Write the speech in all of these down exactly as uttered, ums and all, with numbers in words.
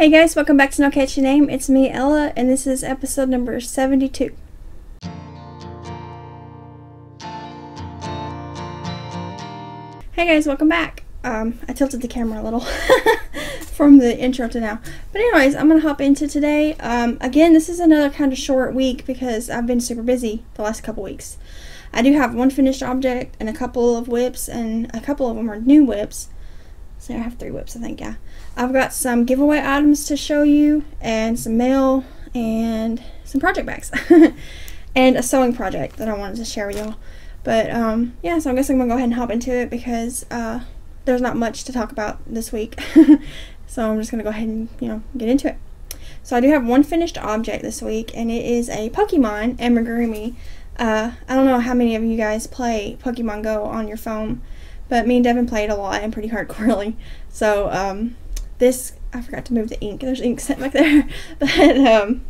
Hey guys, welcome back to No Catch Your Name. It's me, Ella, and this is episode number seventy-two. Hey guys, welcome back. Um, I tilted the camera a little from the intro to now. But anyways, I'm going to hop into today. Um, again, this is another kind of short week because I've been super busy the last couple weeks. I do have one finished object and a couple of whips, and a couple of them are new whips. So I have three whips, I think, yeah. I've got some giveaway items to show you, and some mail, and some project bags. And a sewing project that I wanted to share with y'all. But, um, yeah, so I guess I'm going to go ahead and hop into it because uh, there's not much to talk about this week. So I'm just going to go ahead and, you know, get into it. So I do have one finished object this week, and it is a Pokemon Amigurumi. Uh, I don't know how many of you guys play Pokemon Go on your phone, but me and Devin played a lot and pretty hardcorely. So, um, this, I forgot to move the ink. There's ink set back there. But, um,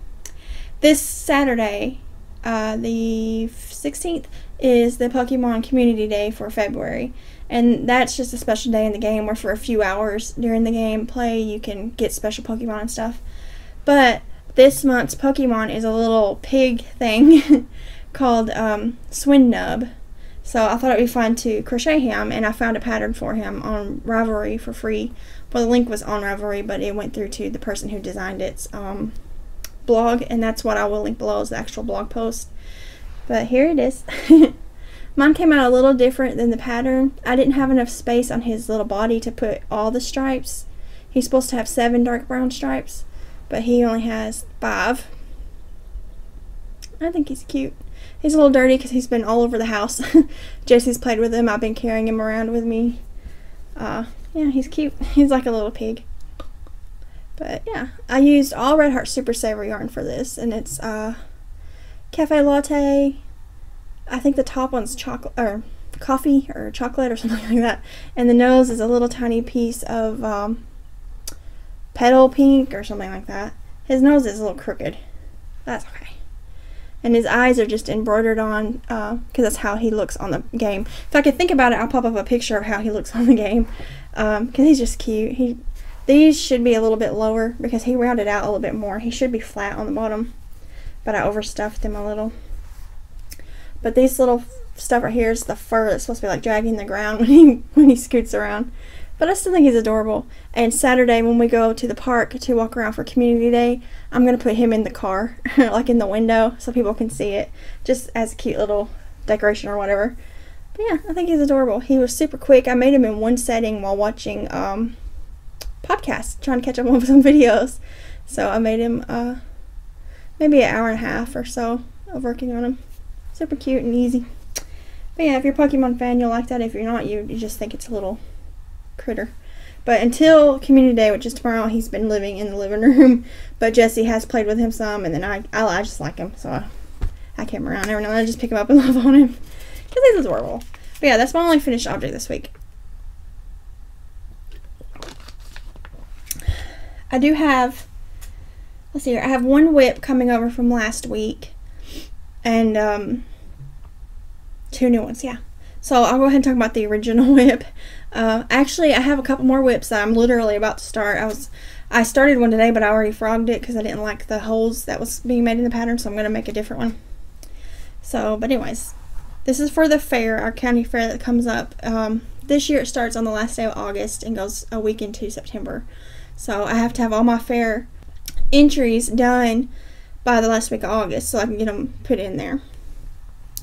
this Saturday, uh, the sixteenth, is the Pokemon Community Day for February. And that's just a special day in the game where for a few hours during the game play, you can get special Pokemon and stuff. But this month's Pokemon is a little pig thing called, um, Swinub. So I thought it would be fun to crochet him, and I found a pattern for him on Ravelry for free. Well, the link was on Ravelry, but it went through to the person who designed its um, blog, and that's what I will link below is the actual blog post. But here it is. Mine came out a little different than the pattern. I didn't have enough space on his little body to put all the stripes. He's supposed to have seven dark brown stripes, but he only has five. I think he's cute. He's a little dirty because he's been all over the house. Jesse's played with him. I've been carrying him around with me. Uh, yeah, he's cute. He's like a little pig. But yeah, I used all Red Heart Super Saver yarn for this, and it's uh, Caffe Latte. I think the top one's chocolate or coffee or chocolate or something like that, and the nose is a little tiny piece of um, Petal Pink or something like that. His nose is a little crooked. That's okay. And his eyes are just embroidered on, because uh, that's how he looks on the game. If I could think about it, I'll pop up a picture of how he looks on the game, because um, he's just cute. He, these should be a little bit lower, because he rounded out a little bit more. He should be flat on the bottom, but I overstuffed him a little. But these little stuff right here is the fur that's supposed to be like dragging the ground when he, when he scoots around. But I still think he's adorable. And Saturday when we go to the park to walk around for Community Day, I'm going to put him in the car, like in the window, so people can see it, just as a cute little decoration or whatever. But yeah, I think he's adorable. He was super quick. I made him in one setting while watching um, podcasts, trying to catch up on some videos. So I made him uh, maybe an hour and a half or so of working on him. Super cute and easy. But yeah, if you're a Pokemon fan, you'll like that. If you're not, you, you just think it's a little critter. But until Community Day, which is tomorrow, he's been living in the living room. But Jesse has played with him some, and then I I, I just like him, so I, I came around every now and I just pick him up and love on him because he's adorable. But yeah, that's my only finished object this week. I do have, let's see here, I have one whip coming over from last week, and um, two new ones, yeah. So I'll go ahead and talk about the original whip. Uh, actually, I have a couple more whips that I'm literally about to start. I was, I started one today, but I already frogged it because I didn't like the holes that was being made in the pattern, so I'm going to make a different one. So, but anyways, this is for the fair, our county fair that comes up. Um, this year it starts on the last day of August and goes a week into September. So I have to have all my fair entries done by the last week of August so I can get them put in there.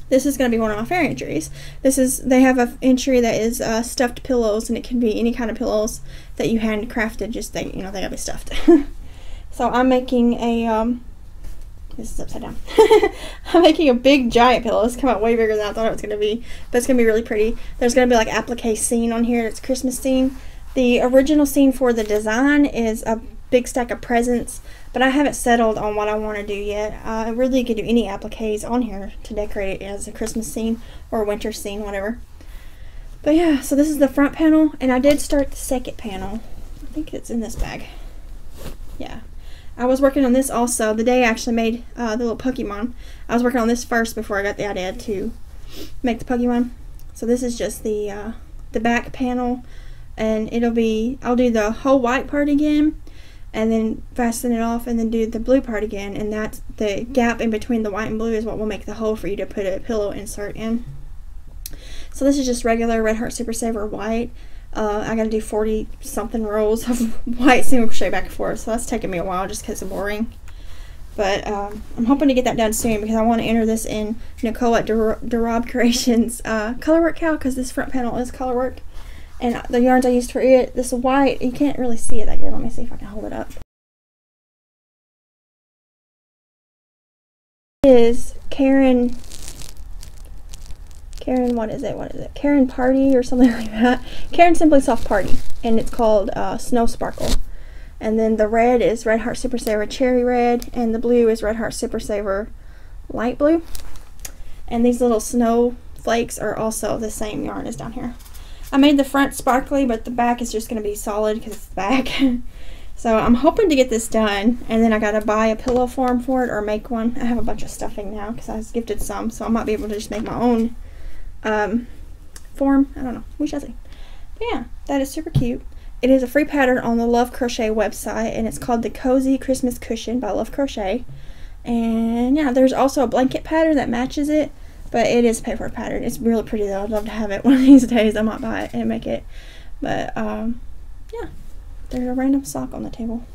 This is going to be one of my fair entries. This is, they have an entry that is uh, stuffed pillows, and it can be any kind of pillows that you handcrafted, just they, you know, they gotta be stuffed. So I'm making a, um, this is upside down. I'm making a big giant pillow. It's come out way bigger than I thought it was going to be, but it's going to be really pretty. There's going to be like applique scene on here that's Christmas scene. The original scene for the design is a big stack of presents, but I haven't settled on what I want to do yet. I really could do any appliques on here to decorate it as a Christmas scene or a winter scene, whatever. But yeah, so this is the front panel, and I did start the second panel. I think it's in this bag. Yeah. I was working on this also. The day I actually made uh, the little Pokemon, I was working on this first before I got the idea to make the Pokemon. So this is just the, uh, the back panel, and it'll be, I'll do the whole white part again. and then fasten it off, and then do the blue part again, and that's the gap in between the white and blue is what will make the hole for you to put a pillow insert in. So this is just regular Red Heart Super Saver white. Uh, I gotta do forty something rolls of white single crochet back and forth, so that's taking me a while just because of boring. But um, I'm hoping to get that done soon because I want to enter this in Nicola de Rob Creations uh, colorwork cow, because this front panel is colorwork. And the yarns I used for it, this white, you can't really see it that good. Let me see if I can hold it up. It is Karen, Karen, what is it, what is it? Karen Party or something like that. Karen Simply Soft Party, and it's called uh, Snow Sparkle. And then the red is Red Heart Super Saver Cherry Red, and the blue is Red Heart Super Saver Light Blue. And these little snow flakes are also the same yarn as down here. I made the front sparkly, but the back is just going to be solid because it's the back. So I'm hoping to get this done, and then I got to buy a pillow form for it or make one. I have a bunch of stuffing now because I was gifted some, so I might be able to just make my own um, form. I don't know. We shall see. But yeah, that is super cute. It is a free pattern on the Love Crochet website, and it's called the Cozy Christmas Cushion by Love Crochet. And yeah, there's also a blanket pattern that matches it. But it is a paper pattern. It's really pretty though. I'd love to have it one of these days. I might buy it and make it. But um, yeah, there's a random sock on the table.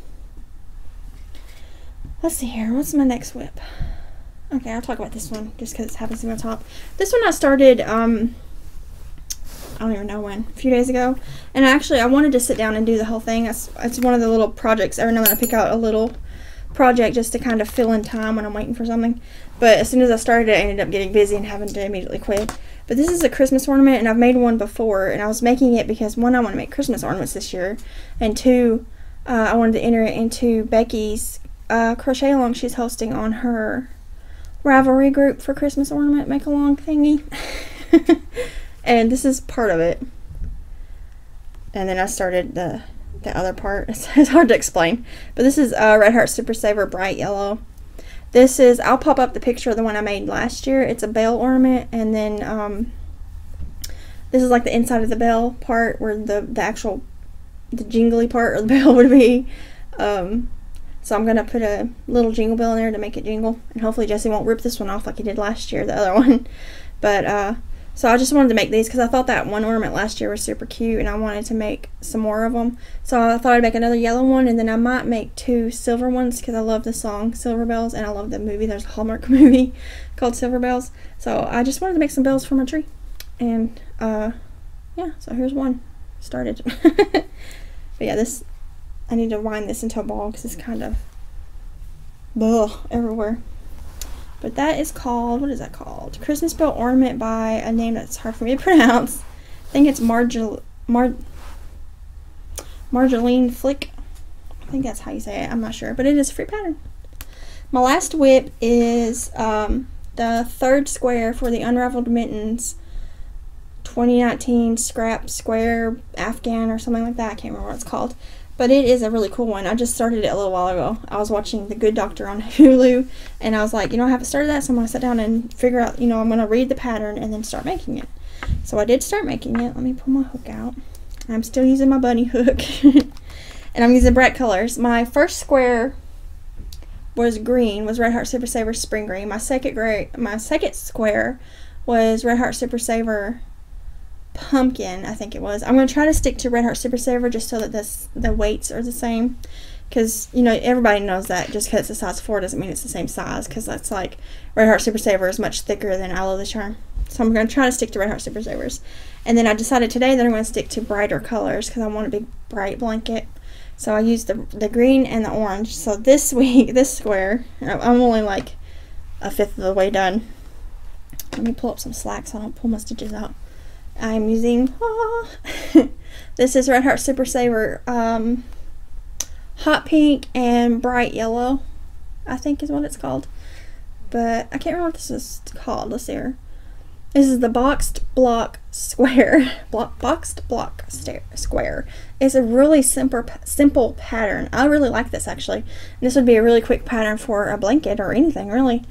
Let's see here. What's my next whip? Okay, I'll talk about this one just because it happens to be on top. This one I started. Um, I don't even know when. A few days ago. And actually, I wanted to sit down and do the whole thing. It's, it's one of the little projects. Every now and then I pick out a little project just to kind of fill in time when I'm waiting for something. But as soon as I started it, I ended up getting busy and having to immediately quit. But this is a Christmas ornament, and I've made one before, and I was making it because, one, I want to make Christmas ornaments this year, and two, uh, I wanted to enter it into Becky's uh, crochet along she's hosting on her Ravelry group for Christmas ornament make along thingy. And this is part of it. And then I started the the other part. It's, it's hard to explain. But this is uh, Red Heart Super Saver Bright Yellow. This is, I'll pop up the picture of the one I made last year. It's a bell ornament, and then um, this is like the inside of the bell part where the, the actual, the jingly part of the bell would be. Um, so I'm going to put a little jingle bell in there to make it jingle, and hopefully Jesse won't rip this one off like he did last year, the other one. But uh, so I just wanted to make these because I thought that one ornament last year was super cute, and I wanted to make some more of them. So I thought I'd make another yellow one, and then I might make two silver ones because I love the song Silver Bells, and I love the movie. There's a Hallmark movie called Silver Bells. So I just wanted to make some bells for my tree. And uh, yeah, so here's one started. But yeah, this, I need to wind this into a ball because it's kind of ugh, everywhere. But that is called, what is that called? Christmas Bell Ornament by a name that's hard for me to pronounce. I think it's Marjol, Mar, Marjolein Flick. I think that's how you say it. I'm not sure. But it is a free pattern. My last whip is um, the third square for the Unraveled Mittens twenty nineteen Scrap Square Afghan or something like that. I can't remember what it's called. But it is a really cool one. I just started it a little while ago. I was watching The Good Doctor on Hulu, and I was like, you know, I haven't started that, so I'm going to sit down and figure out, you know, I'm going to read the pattern and then start making it. So I did start making it. Let me pull my hook out. I'm still using my bunny hook. And I'm using bright colors. My first square was green, was Red Heart Super Saver Spring Green. My second, gray, my second square was Red Heart Super Saver Pumpkin, I think it was. I'm going to try to stick to Red Heart Super Saver just so that this, the weights are the same, because, you know, everybody knows that just because it's a size four doesn't mean it's the same size, because that's like Red Heart Super Saver is much thicker than I Love This Yarn. So I'm going to try to stick to Red Heart Super Savers. And then I decided today that I'm going to stick to brighter colors because I want a big bright blanket. So I used the, the green and the orange. So this week, this square, I'm only like a fifth of the way done. Let me pull up some slack so I don't pull my stitches out. I'm using, ah, this is Red Heart Super Saver um, Hot Pink and Bright Yellow, I think is what it's called. But I can't remember what this is called. Let's see here. This is the Boxed Block Square. block, boxed Block Square. It's a really simple, simple pattern. I really like this, actually. And this would be a really quick pattern for a blanket or anything, really.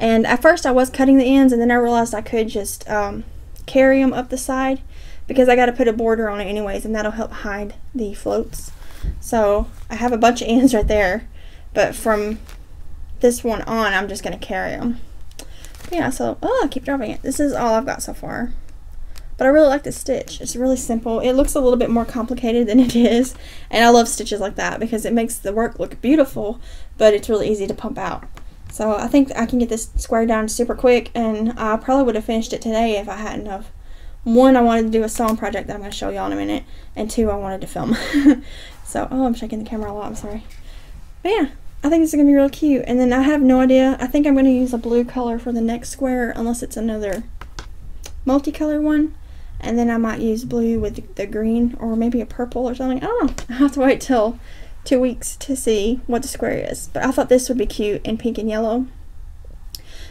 And at first I was cutting the ends, and then I realized I could just... Um, carry them up the side because I got to put a border on it anyways, and that'll help hide the floats. So I have a bunch of ends right there, but from this one on, I'm just going to carry them. But yeah, so, oh, I keep dropping it. This is all I've got so far. But I really like this stitch. It's really simple. It looks a little bit more complicated than it is. And I love stitches like that because it makes the work look beautiful, but it's really easy to pump out. So I think I can get this square down super quick, and I probably would have finished it today if I hadn't have. One, I wanted to do a sewing project that I'm going to show y'all in a minute, and two, I wanted to film. So, oh, I'm shaking the camera a lot, I'm sorry. But yeah, I think this is going to be real cute. And then I have no idea. I think I'm going to use a blue color for the next square unless it's another multicolor one. And then I might use blue with the green or maybe a purple or something. I don't know. I have to wait till two weeks to see what the square is. But I thought this would be cute in pink and yellow.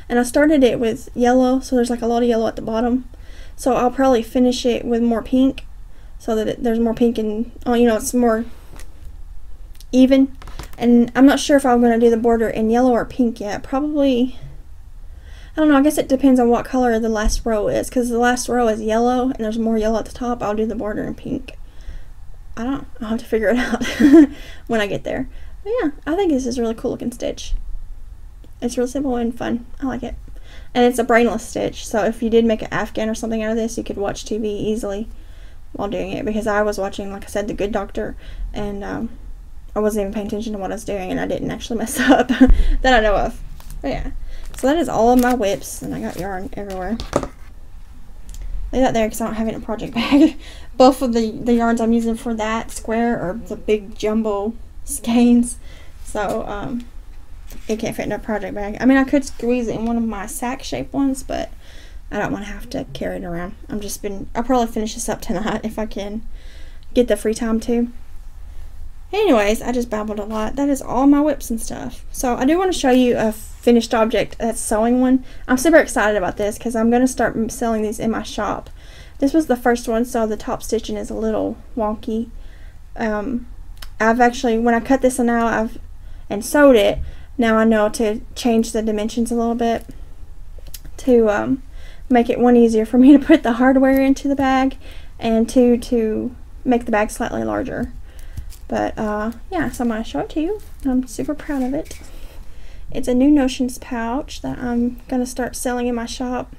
And I started it with yellow, so there's like a lot of yellow at the bottom. So I'll probably finish it with more pink so that it, there's more pink and, oh, you know, it's more even. And I'm not sure if I'm going to do the border in yellow or pink yet. Probably... I don't know, I guess it depends on what color the last row is, because the last row is yellow and there's more yellow at the top. I'll do the border in pink. I don't, I'll have to figure it out when I get there. But yeah, I think this is a really cool looking stitch. It's real simple and fun. I like it. And it's a brainless stitch, so if you did make an Afghan or something out of this, you could watch T V easily while doing it, because I was watching, like I said, The Good Doctor, and um, I wasn't even paying attention to what I was doing, and I didn't actually mess up that I know of. But yeah. So that is all of my whips, and I got yarn everywhere. Leave that there because I don't have it in a project bag. Both of the, the yarns I'm using for that square are the big jumbo skeins, so um, it can't fit in a project bag. I mean, I could squeeze it in one of my sack-shaped ones, but I don't want to have to carry it around. I'm just been, I'll probably finish this up tonight if I can get the free time to. Anyways, I just babbled a lot. That is all my whips and stuff. So I do want to show you a finished object, that's sewing one. I'm super excited about this because I'm going to start selling these in my shop. This was the first one, so the top stitching is a little wonky. Um, I've actually, when I cut this one out I've, and sewed it, now I know to change the dimensions a little bit to um, make it one easier for me to put the hardware into the bag, and two to make the bag slightly larger. But, uh, yeah, so I'm going to show it to you, and I'm super proud of it. It's a new Notions pouch that I'm going to start selling in my shop.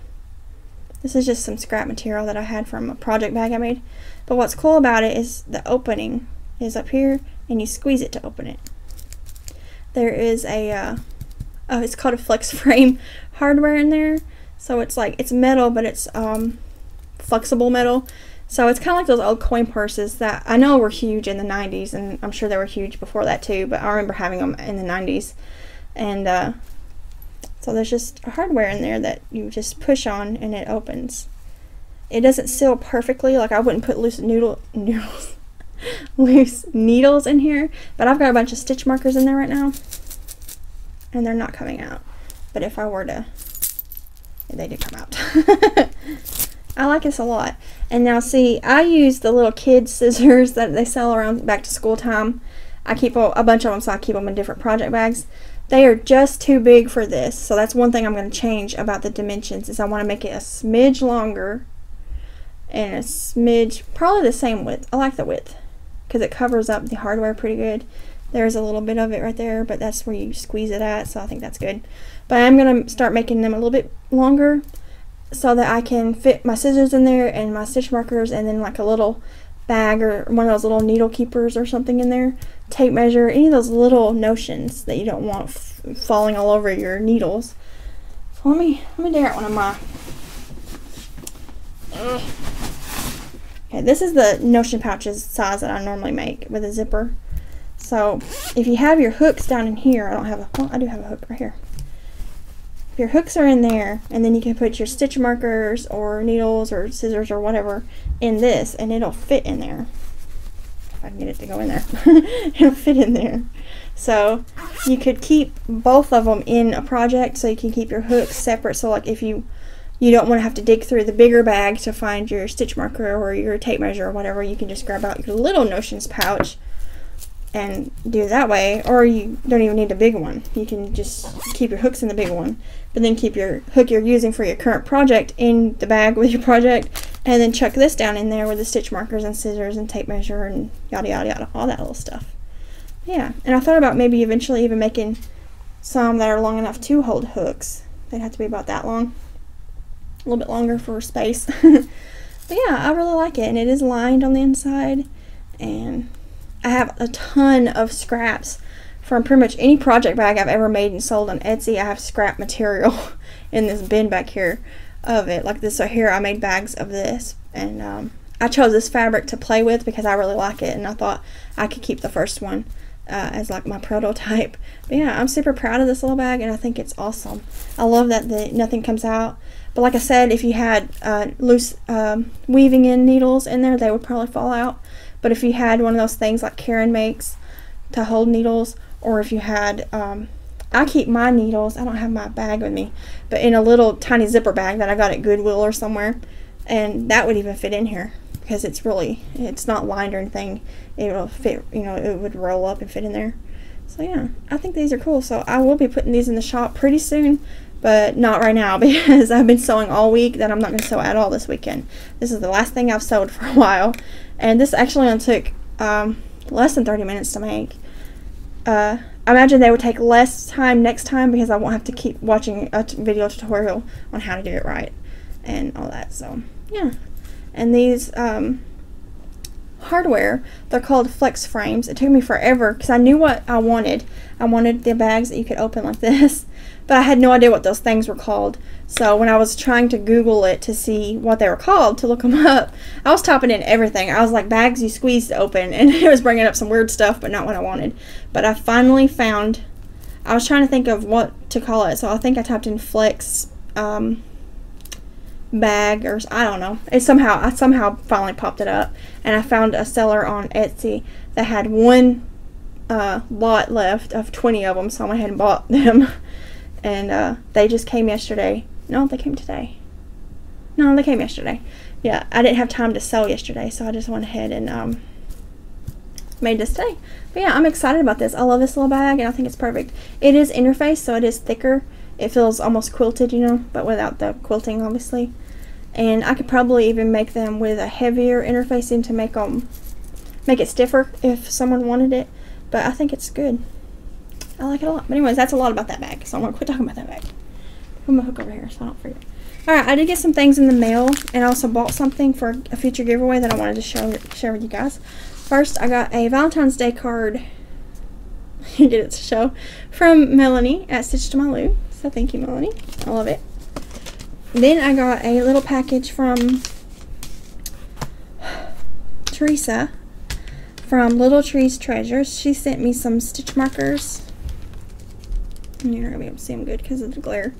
This is just some scrap material that I had from a project bag I made. But what's cool about it is the opening is up here, and you squeeze it to open it. There is a, uh, oh, it's called a flex frame hardware in there. So it's like, it's metal, but it's, um, flexible metal. So it's kind of like those old coin purses that I know were huge in the nineties, and I'm sure they were huge before that too, but I remember having them in the nineties. And uh, so there's just hardware in there that you just push on and it opens. It doesn't seal perfectly, like I wouldn't put loose noodle, noodles, loose needles in here, but I've got a bunch of stitch markers in there right now, and they're not coming out. But if I were to, they do come out. I like this a lot. And now see, I use the little kid scissors that they sell around back to school time. I keep a, a bunch of them, so I keep them in different project bags. They are just too big for this, so that's one thing I'm going to change about the dimensions, is I want to make it a smidge longer and a smidge, probably the same width. I like the width because it covers up the hardware pretty good. There's a little bit of it right there, but that's where you squeeze it at, so I think that's good. But I'm going to start making them a little bit longer, so that I can fit my scissors in there and my stitch markers, and then like a little bag or one of those little needle keepers or something in there, tape measure, any of those little notions that you don't want f falling all over your needles. So let me let me do out one of my Ugh. Okay, this is the notion pouches size that I normally make with a zipper. So if you have your hooks down in here, I don't have a well, I do have a hook right here. Your hooks are in there, and then you can put your stitch markers or needles or scissors or whatever in this, and it'll fit in there. If I can get it to go in there, it'll fit in there. So you could keep both of them in a project, so you can keep your hooks separate. So like if you you don't want to have to dig through the bigger bag to find your stitch marker or your tape measure or whatever, you can just grab out your little Notions pouch and do it that way, or you don't even need a big one. You can just keep your hooks in the big one, but then keep your hook you're using for your current project in the bag with your project, And then chuck this down in there with the stitch markers and scissors and tape measure and yada yada yada, all that little stuff. Yeah, and I thought about maybe eventually even making some that are long enough to hold hooks. They'd have to be about that long, a little bit longer for space. But yeah, I really like it, and it is lined on the inside, and I have a ton of scraps from pretty much any project bag I've ever made and sold on Etsy. I have scrap material in this bin back here of it, like this. So here I made bags of this, and um, I chose this fabric to play with because I really like it, and I thought I could keep the first one uh, as like my prototype. But yeah, I'm super proud of this little bag, and I think it's awesome. I love that the nothing comes out. But like I said, if you had uh, loose um, weaving in needles in there, they would probably fall out. But if you had one of those things like Karen makes to hold needles, or if you had, um, I keep my needles, I don't have my bag with me, but in a little tiny zipper bag that I got at Goodwill or somewhere, and that would even fit in here because it's really, it's not lined or anything. It'll fit, you know, it would roll up and fit in there. So yeah, I think these are cool. So I will be putting these in the shop pretty soon. But not right now because I've been sewing all week that I'm not going to sew at all this weekend. This is the last thing I've sewed for a while. And this actually only took um, less than thirty minutes to make. Uh, I imagine they would take less time next time because I won't have to keep watching a t video tutorial on how to do it right and all that. So, yeah. And these um, hardware, they're called flex frames. It took me forever because I knew what I wanted. I wanted the bags that you could open like this. But I had no idea what those things were called. So when I was trying to Google it to see what they were called, to look them up, I was typing in everything. I was like, bags you squeeze to open, and it was bringing up some weird stuff, but not what I wanted. But I finally found, I was trying to think of what to call it, so I think I typed in flex um, bag, or I don't know. It somehow, I somehow finally popped it up, and I found a seller on Etsy that had one uh, lot left of twenty of them, so I went ahead and bought them. And uh, they just came yesterday. No, they came today. No, they came yesterday. Yeah, I didn't have time to sew yesterday, so I just went ahead and um, made this today. But yeah, I'm excited about this. I love this little bag, and I think it's perfect. It is interface, so it is thicker. It feels almost quilted, you know, but without the quilting, obviously. And I could probably even make them with a heavier interfacing to make them, make it stiffer if someone wanted it. But I think it's good. I like it a lot. But anyways, that's a lot about that bag, so I'm going to quit talking about that bag. I'm going to hook over here so I don't forget. Alright, I did get some things in the mail, and I also bought something for a future giveaway that I wanted to show, share with you guys. First, I got a Valentine's Day card. You did it to show. From Melanie at Stitch to My Lou. So thank you, Melanie. I love it. Then I got a little package from Teresa from Little Tree's Treasures. She sent me some stitch markers. You're not going to be able to see them good because of the glare.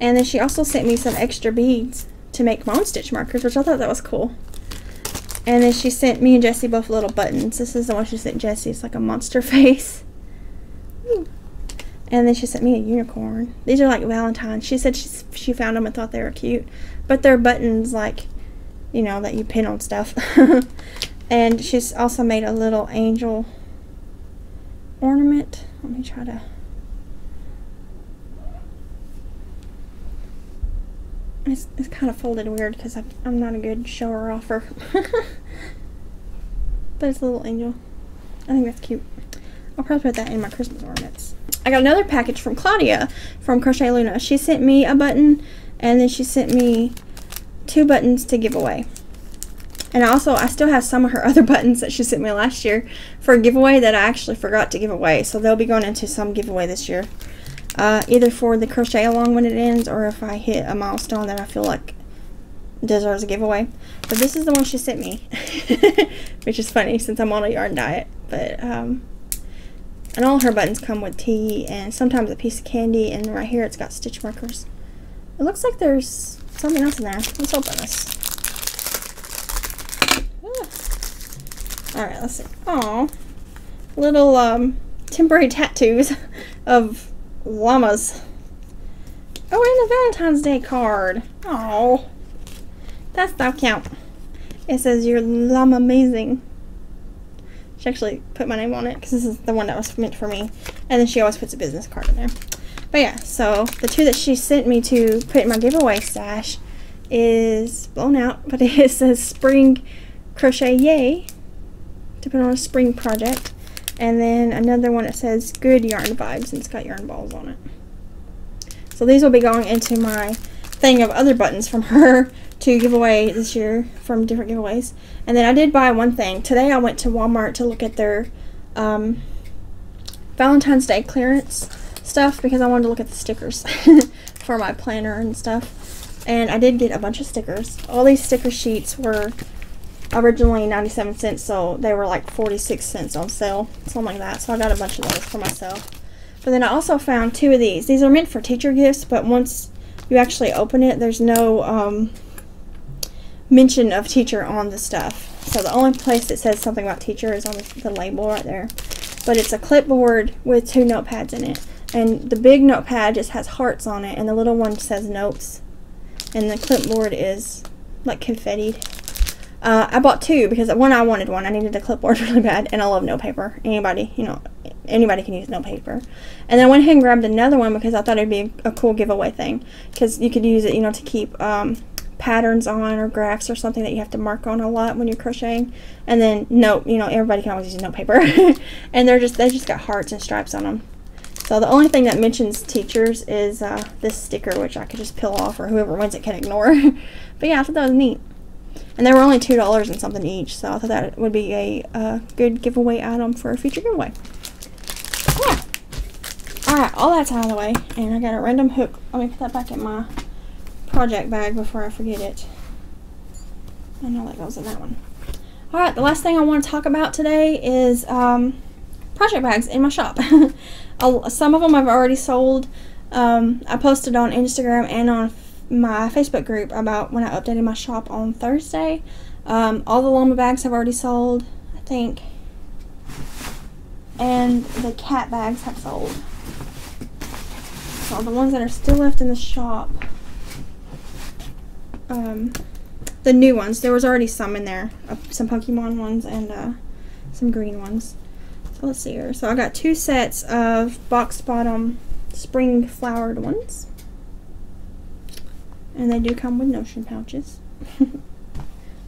And then she also sent me some extra beads to make my own stitch markers, which I thought that was cool. And then she sent me and Jesse both little buttons. This is the one she sent Jesse. It's like a monster face. And then she sent me a unicorn. These are like Valentine's. She said she, she found them and thought they were cute. But they're buttons like, you know, that you pin on stuff. And she's also made a little angel ornament. Let me try to... It's, it's kind of folded weird because I'm not a good shower offer. But it's a little angel. I think that's cute. I'll probably put that in my Christmas ornaments. I got another package from Claudia from Crochet Luna. She sent me a button, and then she sent me two buttons to give away. And also, I still have some of her other buttons that she sent me last year for a giveaway that I actually forgot to give away. So they'll be going into some giveaway this year. Uh, either for the crochet along when it ends, or if I hit a milestone that I feel like deserves a giveaway. But this is the one she sent me, which is funny since I'm on a yarn diet. But um, and all her buttons come with tea and sometimes a piece of candy. And right here it's got stitch markers. It looks like there's something else in there. Let's open this. Ah. All right, let's see. Oh, little um, temporary tattoos of llamas. Oh, and a Valentine's Day card. Oh, that's so cute. It says you're llama amazing. She actually put my name on it because this is the one that was meant for me. And then she always puts a business card in there. But yeah, so the two that she sent me to put in my giveaway stash is blown out, but it says Spring Crochet Yay to put on a spring project. And then another one that says Good Yarn Vibes, and it's got yarn balls on it. So these will be going into my thing of other buttons from her to give away this year from different giveaways. And then I did buy one thing. Today I went to Walmart to look at their um, Valentine's Day clearance stuff because I wanted to look at the stickers for my planner and stuff. And I did get a bunch of stickers. All these sticker sheets were originally ninety-seven cents, so they were like forty-six cents on sale, something like that. So I got a bunch of those for myself. But then I also found two of these. These are meant for teacher gifts, but once you actually open it, there's no um, mention of teacher on the stuff. So the only place it says something about teacher is on the, the label right there. But it's a clipboard with two notepads in it. And the big notepad just has hearts on it, and the little one says notes. And the clipboard is like confetti. Uh, I bought two because one, I wanted one. I needed a clipboard really bad, and I love note paper. Anybody, you know, anybody can use note paper. And then I went ahead and grabbed another one because I thought it'd be a, a cool giveaway thing. Because you could use it, you know, to keep um, patterns on or graphs or something that you have to mark on a lot when you're crocheting. And then note, you know, everybody can always use note paper. And they're just they just got hearts and stripes on them. So the only thing that mentions teachers is uh, this sticker, which I could just peel off, or whoever wins it can ignore. But yeah, I thought that was neat. And they were only two dollars and something each, so I thought that would be a uh, good giveaway item for a future giveaway. Yeah. Alright, all that's out of the way, and I got a random hook. Let me put that back in my project bag before I forget it. I know that goes in that one. Alright, the last thing I want to talk about today is um, project bags in my shop. Some of them I've already sold. Um, I posted on Instagram and on Facebook, my Facebook group, about when I updated my shop on Thursday. Um, all the llama bags have already sold, I think, and the cat bags have sold. So the ones that are still left in the shop, um, the new ones, there was already some in there, uh, some Pokemon ones and uh, some green ones. So let's see here. So I got two sets of box bottom spring flowered ones. And they do come with notion pouches.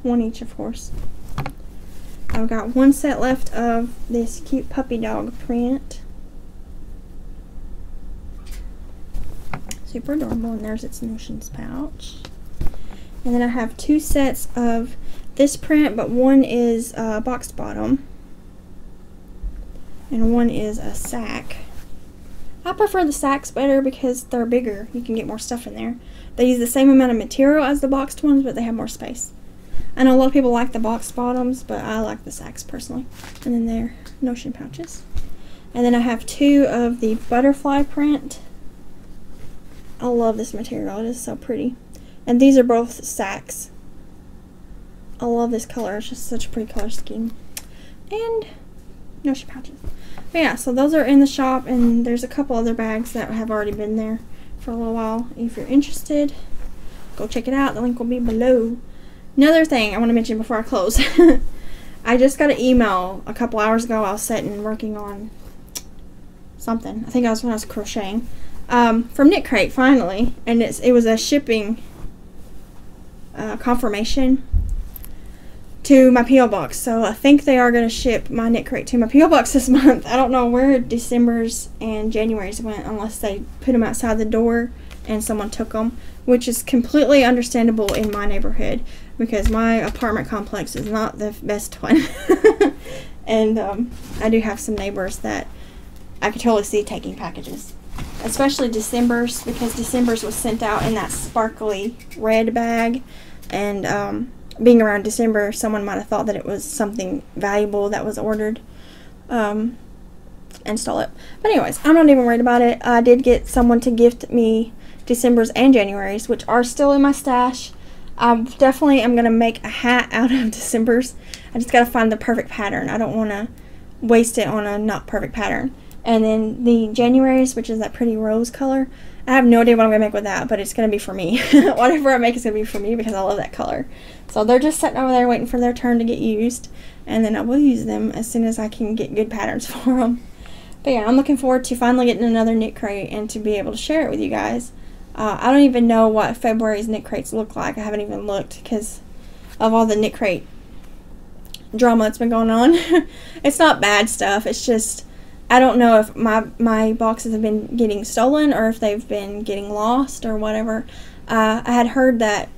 One each, of course. I've got one set left of this cute puppy dog print. Super adorable, and there's its notions pouch. And then I have two sets of this print, but one is uh, boxed bottom. And one is a sack. I prefer the sacks better because they're bigger. You can get more stuff in there. They use the same amount of material as the boxed ones, but they have more space. I know a lot of people like the boxed bottoms, but I like the sacks personally. And then they're notion pouches. And then I have two of the butterfly print. I love this material. It is so pretty. And these are both sacks. I love this color. It's just such a pretty color scheme. And notion pouches. But yeah, so those are in the shop, and there's a couple other bags that have already been there for a little while. If you're interested, go check it out. The link will be below. Another thing I want to mention before I close. I just got an email a couple hours ago. I was sitting working on something. I think I was when I was crocheting. Um, from Knit Crate, finally. And it's it was a shipping uh, confirmation to my P O box. So I think they are going to ship my Knit Crate to my P O box this month. I don't know where December's and January's went, unless they put them outside the door and someone took them, which is completely understandable in my neighborhood because my apartment complex is not the best one. And um, I do have some neighbors that I could totally see taking packages, especially December's, because December's was sent out in that sparkly red bag, and um, being around December, someone might have thought that it was something valuable that was ordered um, and stole it. But anyways, I'm not even worried about it. I did get someone to gift me December's and January's, which are still in my stash. I definitely am going to make a hat out of December's. I just got to find the perfect pattern. I don't want to waste it on a not perfect pattern. And then the January's, which is that pretty rose color, I have no idea what I'm going to make with that, but it's going to be for me. Whatever I make is going to be for me because I love that color. So they're just sitting over there waiting for their turn to get used, and then I will use them as soon as I can get good patterns for them. But yeah, I'm looking forward to finally getting another Knit Crate and to be able to share it with you guys. Uh, I don't even know what February's Knit Crates look like. I haven't even looked because of all the Knit Crate drama that's been going on. It's not bad stuff. It's just I don't know if my, my boxes have been getting stolen or if they've been getting lost or whatever. Uh, I had heard that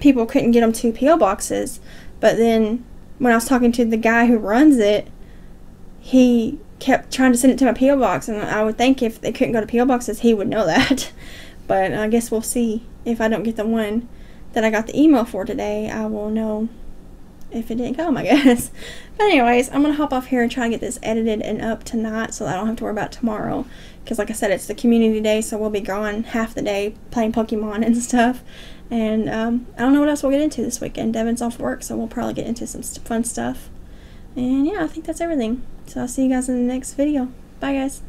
people couldn't get them to P O boxes, but then when I was talking to the guy who runs it, he kept trying to send it to my P O box, and I would think if they couldn't go to P O boxes, he would know that. But I guess we'll see. If I don't get the one that I got the email for today, I will know if it didn't come, I guess. But anyways, I'm going to hop off here and try and get this edited and up tonight so that I don't have to worry about tomorrow. Because like I said, it's the community day, so we'll be gone half the day playing Pokemon and stuff. And um, I don't know what else we'll get into this weekend. Devin's off work, so we'll probably get into some fun stuff. And yeah, I think that's everything. So I'll see you guys in the next video. Bye, guys.